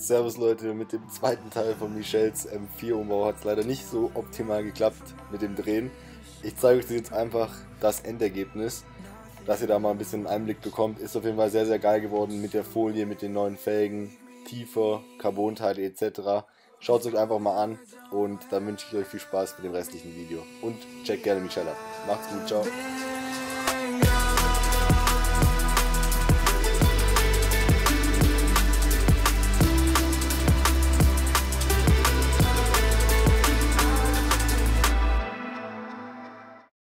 Servus Leute, mit dem zweiten Teil von Michelles M4-Umbau hat es leider nicht so optimal geklappt mit dem Drehen. Ich zeige euch jetzt einfach das Endergebnis, dass ihr da mal ein bisschen einen Einblick bekommt. Ist auf jeden Fall sehr, sehr geil geworden mit der Folie, mit den neuen Felgen, tiefer, Carbonteile etc. Schaut es euch einfach mal an und dann wünsche ich euch viel Spaß mit dem restlichen Video. Und checkt gerne Michelle ab. Macht's gut, ciao.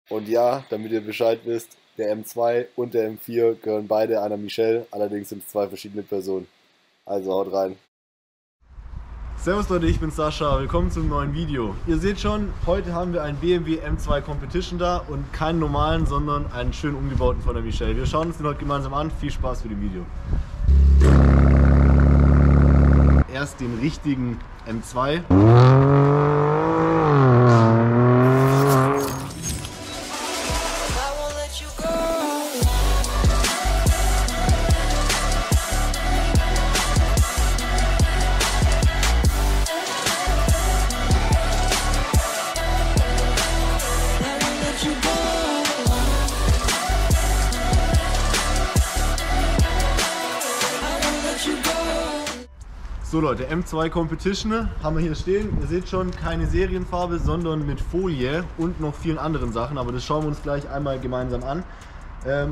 Und ja, damit ihr Bescheid wisst, der M2 und der M4 gehören beide einer Michelle, allerdings sind es zwei verschiedene Personen. Also haut rein. Servus Leute, ich bin Sascha, willkommen zum neuen Video. Ihr seht schon, heute haben wir einen BMW M2 Competition da und keinen normalen, sondern einen schön umgebauten von der Michelle. Wir schauen uns den heute gemeinsam an, viel Spaß für das Video. Erst den richtigen M2. So Leute, M2 Competition haben wir hier stehen. Ihr seht schon, keine Serienfarbe, sondern mit Folie und noch vielen anderen Sachen. Aber das schauen wir uns gleich einmal gemeinsam an.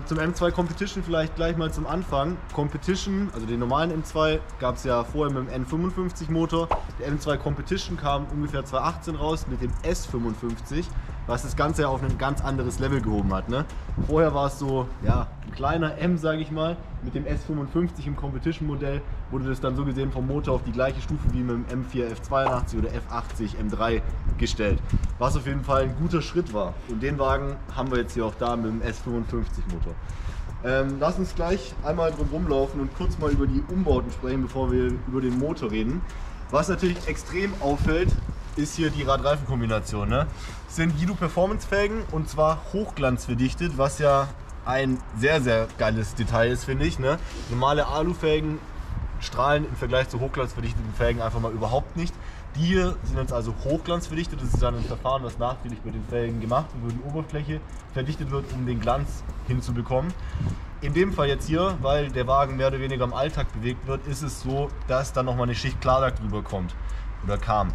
Zum M2 Competition vielleicht gleich mal zum Anfang. Competition, also den normalen M2, gab es ja vorher mit dem N55 Motor. Der M2 Competition kam ungefähr 2018 raus mit dem S55, was das Ganze ja auf ein ganz anderes Level gehoben hat, ne? Vorher war es so, ja, ein kleiner M, sage ich mal. Mit dem S55 im Competition Modell wurde das dann so gesehen vom Motor auf die gleiche Stufe wie mit dem M4 F82 oder F80 M3 gestellt, was auf jeden Fall ein guter Schritt war. Und den Wagen haben wir jetzt hier auch da mit dem S55 Motor. Lass uns gleich einmal drum rumlaufen und kurz mal über die Umbauten sprechen, bevor wir über den Motor reden. Was natürlich extrem auffällt, ist hier die Radreifenkombination, ne? Das sind Guido Performance Felgen und zwar hochglanzverdichtet, was ja ein sehr, sehr geiles Detail ist, finde ich, ne? Normale Alufelgen strahlen im Vergleich zu hochglanzverdichteten Felgen einfach mal überhaupt nicht. Die hier sind jetzt also hochglanzverdichtet. Das ist dann ein Verfahren, was nachträglich mit den Felgen gemacht und über die Oberfläche verdichtet wird, um den Glanz hinzubekommen. In dem Fall jetzt hier, weil der Wagen mehr oder weniger im Alltag bewegt wird, ist es so, dass dann nochmal eine Schicht Klarlack drüber kommt oder kam.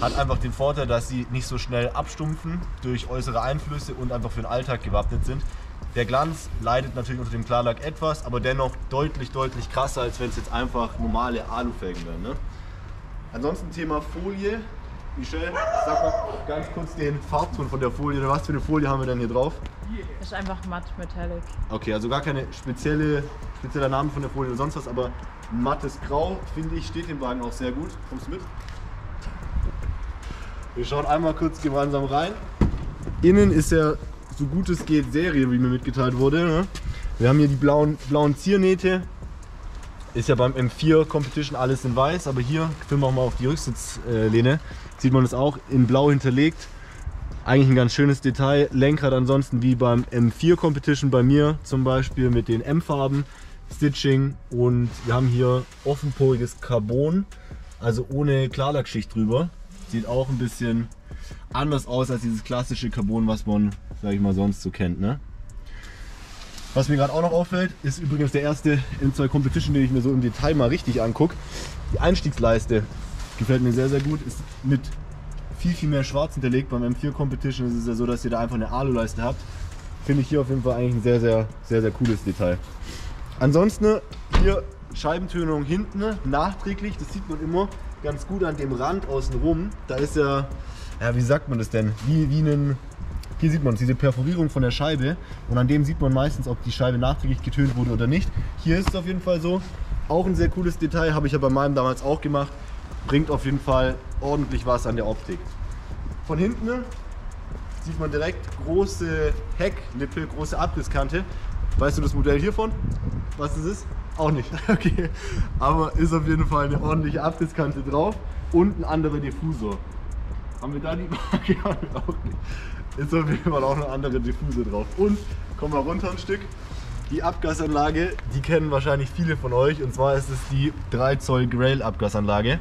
Hat einfach den Vorteil, dass sie nicht so schnell abstumpfen durch äußere Einflüsse und einfach für den Alltag gewappnet sind. Der Glanz leidet natürlich unter dem Klarlack etwas, aber dennoch deutlich, deutlich krasser, als wenn es jetzt einfach normale Alufelgen wären, ne? Ansonsten Thema Folie. Michelle, sag mal ganz kurz den Farbton von der Folie. Was für eine Folie haben wir denn hier drauf? Ist einfach matt metallic. Okay, also gar keine spezieller Name von der Folie oder sonst was, aber mattes Grau, finde ich, steht dem Wagen auch sehr gut. Kommst du mit? Wir schauen einmal kurz gemeinsam rein. Innen ist er so gut es geht Serie, wie mir mitgeteilt wurde, ne? Wir haben hier die blauen Ziernähte. Ist ja beim M4 Competition alles in weiß, aber hier, filmen wir auch mal auf die Rücksitzlehne, sieht man das auch in blau hinterlegt. Eigentlich ein ganz schönes Detail. Lenkrad ansonsten wie beim M4 Competition bei mir zum Beispiel mit den M-Farben, Stitching, und wir haben hier offenporiges Carbon, also ohne Klarlackschicht drüber. Sieht auch ein bisschen anders aus als dieses klassische Carbon, was man, sag ich mal, sonst so kennt, ne? Was mir gerade auch noch auffällt, ist übrigens der erste M2 Competition, den ich mir so im Detail mal richtig angucke. Die Einstiegsleiste gefällt mir sehr, sehr gut, ist mit viel mehr Schwarz hinterlegt. Beim M4 Competition ist es ja so, dass ihr da einfach eine Aluleiste habt. Finde ich hier auf jeden Fall eigentlich ein sehr cooles Detail. Ansonsten hier Scheibentönung hinten, nachträglich, das sieht man immer ganz gut an dem Rand außenrum. Da ist ja, wie sagt man das denn, hier sieht man diese Perforierung von der Scheibe und an dem sieht man meistens, ob die Scheibe nachträglich getönt wurde oder nicht. Hier ist es auf jeden Fall so. Auch ein sehr cooles Detail, habe ich ja bei meinem damals auch gemacht. Bringt auf jeden Fall ordentlich was an der Optik. Von hinten sieht man direkt große Hecklippe, große Abrisskante. Weißt du das Modell hiervon? Was das ist? Auch nicht. Okay. Aber ist auf jeden Fall eine ordentliche Abrisskante drauf und ein anderer Diffusor. Haben wir da die Marke? Haben wir auch nicht. Jetzt haben wir auch noch andere Diffuse drauf. Und kommen wir runter ein Stück. Die Abgasanlage, die kennen wahrscheinlich viele von euch, und zwar ist es die 3 Zoll Grail Abgasanlage.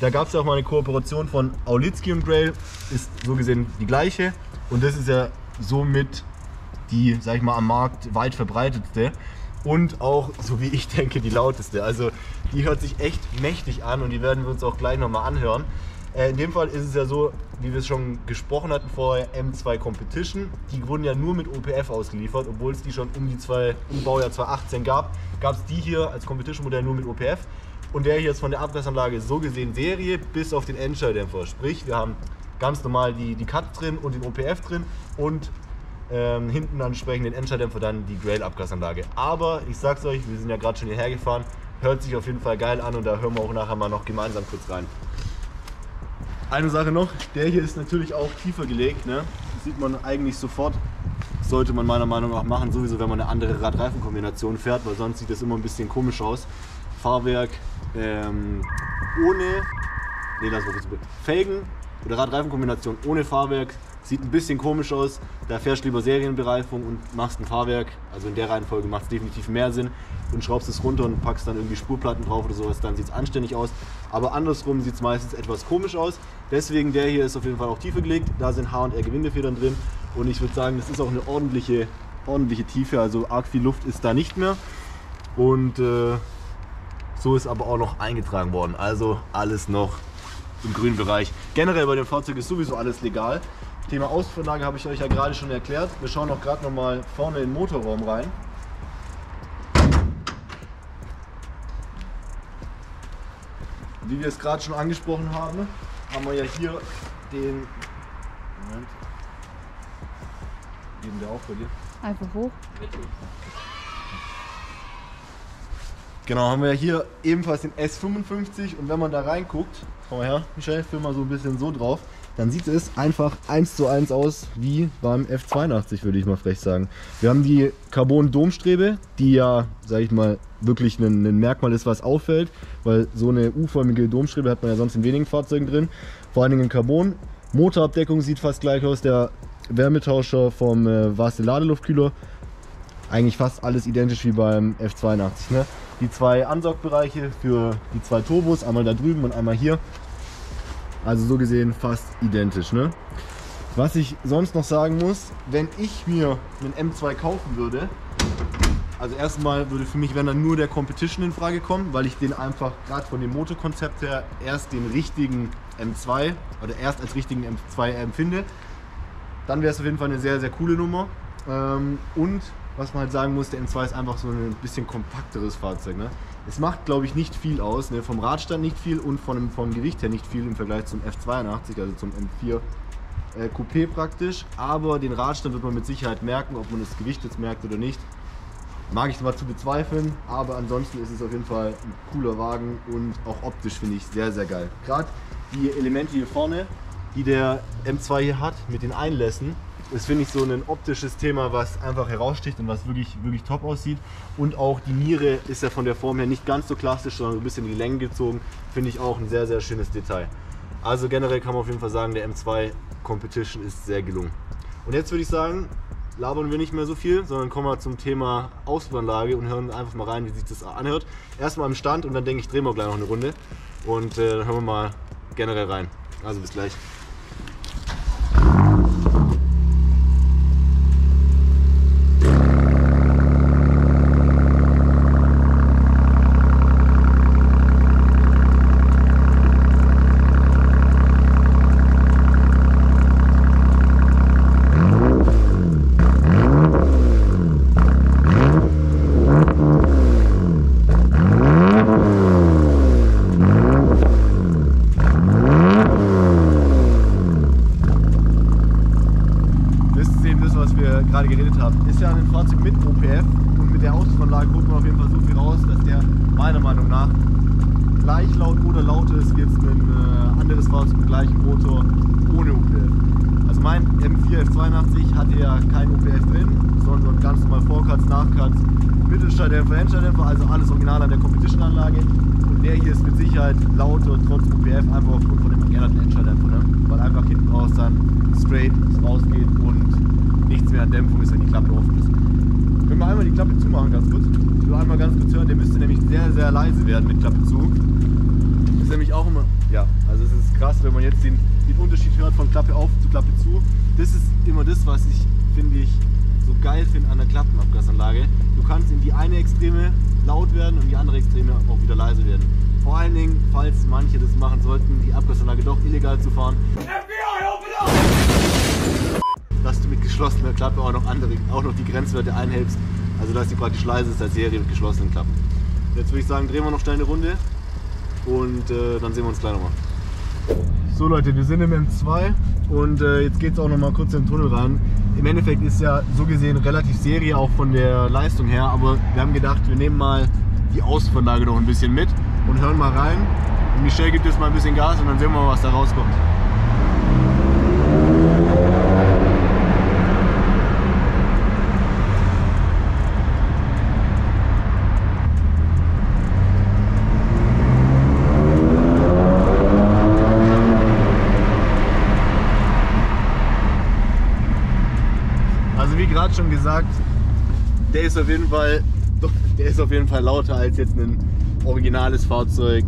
Da gab es ja auch mal eine Kooperation von Aulitzki und Grail, ist so gesehen die gleiche, und das ist ja somit die, sag ich mal, am Markt weit verbreitetste und auch, so wie ich denke, die lauteste. Also die hört sich echt mächtig an und die werden wir uns auch gleich nochmal anhören. In dem Fall ist es ja so, wie wir es schon gesprochen hatten vorher, M2 Competition. Die wurden ja nur mit OPF ausgeliefert, obwohl es die schon um Baujahr 2018 gab. Gab es die hier als Competition-Modell nur mit OPF. Und der hier ist von der Abgasanlage so gesehen Serie bis auf den Endschalldämpfer. Sprich, wir haben ganz normal die Cut drin und den OPF drin und hinten entsprechend den Endschalldämpfer, dann die Grail-Abgasanlage. Aber ich sag's euch, wir sind ja gerade schon hierher gefahren, hört sich auf jeden Fall geil an und da hören wir auch nachher mal noch gemeinsam kurz rein. Eine Sache noch, der hier ist natürlich auch tiefer gelegt, ne? Das sieht man eigentlich sofort, sollte man meiner Meinung nach machen, sowieso wenn man eine andere Radreifenkombination fährt, weil sonst sieht das immer ein bisschen komisch aus. Fahrwerk Felgen oder Radreifenkombination ohne Fahrwerk sieht ein bisschen komisch aus, da fährst du lieber Serienbereifung und machst ein Fahrwerk, also in der Reihenfolge macht es definitiv mehr Sinn, und schraubst es runter und packst dann irgendwie Spurplatten drauf oder sowas, dann sieht es anständig aus, aber andersrum sieht es meistens etwas komisch aus, deswegen der hier ist auf jeden Fall auch tiefer gelegt, da sind H&R Gewindefedern drin und ich würde sagen, das ist auch eine ordentliche Tiefe, also arg viel Luft ist da nicht mehr, und so ist aber auch noch eingetragen worden, also alles noch im grünen Bereich. Generell bei dem Fahrzeug ist sowieso alles legal. Thema Auspuffanlage habe ich euch ja gerade schon erklärt. Wir schauen auch gerade nochmal vorne in den Motorraum rein. Wie wir es gerade schon angesprochen haben, haben wir ja hier den... Moment. Geben wir auch bei dir? Einfach hoch. Genau, haben wir hier ebenfalls den S55 und wenn man da reinguckt, komm mal her, Michelle, film mal so ein bisschen so drauf, dann sieht es einfach 1:1 aus wie beim F82, würde ich mal frech sagen. Wir haben die Carbon-Domstrebe, die ja, sage ich mal, wirklich ein Merkmal ist, was auffällt, weil so eine U-förmige Domstrebe hat man ja sonst in wenigen Fahrzeugen drin, vor allen Dingen in Carbon. Motorabdeckung sieht fast gleich aus, der Wärmetauscher vom Vaste-Ladeluftkühler, eigentlich fast alles identisch wie beim F82. Ne? Die zwei Ansaugbereiche für die zwei Turbos, einmal da drüben und einmal hier. Also so gesehen fast identisch. Ne? Was ich sonst noch sagen muss, wenn ich mir einen M2 kaufen würde, also erstmal würde für mich, wenn dann nur der Competition in Frage kommen, weil ich den einfach gerade von dem Motorkonzept her erst den richtigen M2 oder erst als richtigen M2 empfinde, dann wäre es auf jeden Fall eine sehr, sehr coole Nummer. Und was man halt sagen muss, der M2 ist einfach so ein bisschen kompakteres Fahrzeug. Ne? Es macht, glaube ich, nicht viel aus, ne? Vom Radstand nicht viel und vom Gewicht her nicht viel im Vergleich zum F82, also zum M4 Coupé praktisch. Aber den Radstand wird man mit Sicherheit merken, ob man das Gewicht jetzt merkt oder nicht. Mag ich mal zu bezweifeln, aber ansonsten ist es auf jeden Fall ein cooler Wagen und auch optisch finde ich sehr, sehr geil. Gerade die Elemente hier vorne, die der M2 hier hat, mit den Einlässen, das finde ich so ein optisches Thema, was einfach heraussticht und was wirklich, wirklich top aussieht. Und auch die Niere ist ja von der Form her nicht ganz so klassisch, sondern ein bisschen in die Länge gezogen. Finde ich auch ein sehr, sehr schönes Detail. Also generell kann man auf jeden Fall sagen, der M2 Competition ist sehr gelungen. Und jetzt würde ich sagen, labern wir nicht mehr so viel, sondern kommen wir zum Thema Auspuffanlage und hören einfach mal rein, wie sich das anhört. Erstmal am Stand und dann denke ich, drehen wir gleich noch eine Runde. Und dann hören wir mal generell rein. Also bis gleich. Also alles original an der Competition-Anlage, und der hier ist mit Sicherheit lauter trotz OPF, einfach aufgrund von dem geänderten Endschalldämpfer, ne? Weil einfach hinten raus dann straight rausgeht und nichts mehr an Dämpfung ist, wenn die Klappe offen ist. Können wir einmal die Klappe zumachen, ganz kurz? Ich will einmal ganz kurz hören, der müsste nämlich sehr, sehr leise werden mit Klappe zu. Das ist nämlich auch immer, ja, also es ist krass, wenn man jetzt den Unterschied hört von Klappe auf zu Klappe zu. Das ist immer das, was ich, finde ich, so geil finde an der Klappenabgasanlage. Du kannst in die eine Extreme laut werden und in die andere Extreme auch wieder leise werden. Vor allen Dingen, falls manche das machen sollten, die Abgasanlage doch illegal zu fahren. FBI, open up! Dass du mit geschlossener Klappe auch noch die Grenzwerte einhältst. Also dass die praktisch leise ist als Serie mit geschlossenen Klappen. Jetzt würde ich sagen, drehen wir noch schnell eine Runde und dann sehen wir uns gleich nochmal. So Leute, wir sind im M2 und jetzt geht es auch nochmal kurz in den Tunnel rein. Im Endeffekt ist ja so gesehen relativ Serie auch von der Leistung her, aber wir haben gedacht, wir nehmen mal die Außenanlage noch ein bisschen mit und hören mal rein. Und Michelle gibt jetzt mal ein bisschen Gas und dann sehen wir mal, was da rauskommt. Gerade schon gesagt, der ist auf jeden Fall lauter als jetzt ein originales Fahrzeug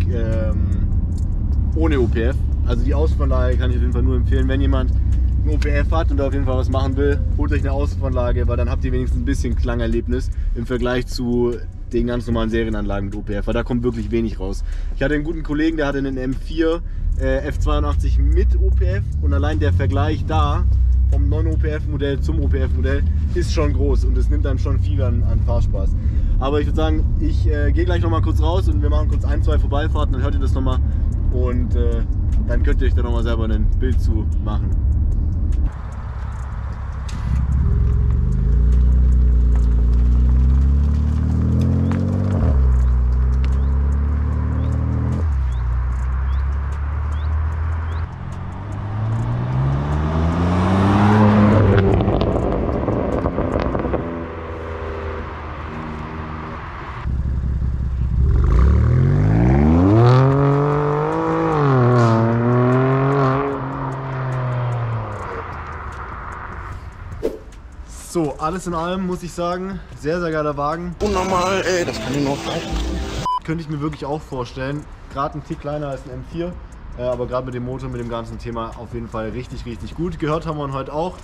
ohne OPF. Also die Außenanlage kann ich auf jeden Fall nur empfehlen, wenn jemand ein OPF hat und da auf jeden Fall was machen will, holt euch eine Außenanlage, weil dann habt ihr wenigstens ein bisschen Klangerlebnis im Vergleich zu den ganz normalen Serienanlagen mit OPF, weil da kommt wirklich wenig raus. Ich hatte einen guten Kollegen, der hatte einen M4 F82 mit OPF und allein der Vergleich da vom Non-OPF-Modell zum OPF-Modell ist schon groß und es nimmt einem schon viel an Fahrspaß. Aber ich würde sagen, ich gehe gleich nochmal kurz raus und wir machen kurz ein, zwei Vorbeifahrten, dann hört ihr das nochmal und dann könnt ihr euch da nochmal selber ein Bild zu machen. So, alles in allem muss ich sagen, sehr, sehr geiler Wagen. Unnormal, ey, das kann ich noch falsch machen. Könnte ich mir wirklich auch vorstellen. Gerade ein Tick kleiner als ein M4, aber gerade mit dem Motor, mit dem ganzen Thema auf jeden Fall richtig, richtig gut. Gehört haben wir ihn heute auch.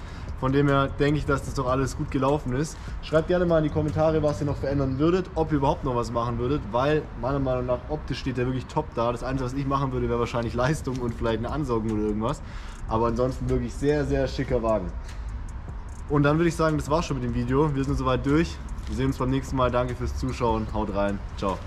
Von dem her denke ich, dass das doch alles gut gelaufen ist. Schreibt gerne mal in die Kommentare, was ihr noch verändern würdet, ob ihr überhaupt noch was machen würdet, weil meiner Meinung nach optisch steht der wirklich top da. Das Einzige, was ich machen würde, wäre wahrscheinlich Leistung und vielleicht eine Ansaugung oder irgendwas. Aber ansonsten wirklich sehr, sehr schicker Wagen. Und dann würde ich sagen, das war's schon mit dem Video. Wir sind soweit durch. Wir sehen uns beim nächsten Mal. Danke fürs Zuschauen. Haut rein. Ciao.